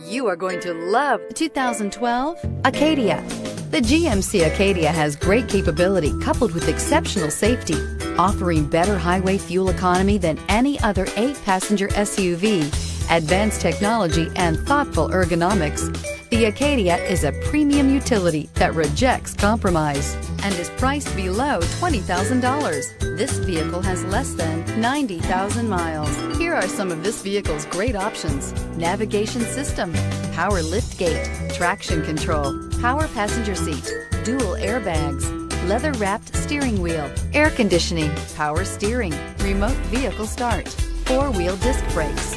You are going to love the 2012 Acadia. The GMC Acadia has great capability coupled with exceptional safety, offering better highway fuel economy than any other 8-passenger SUV, advanced technology, and thoughtful ergonomics. The Acadia is a premium utility that rejects compromise and is priced below $20,000. This vehicle has less than 90,000 miles. Here are some of this vehicle's great options: navigation system, power lift gate, traction control, power passenger seat, dual airbags, leather-wrapped steering wheel, air conditioning, power steering, remote vehicle start, four-wheel disc brakes.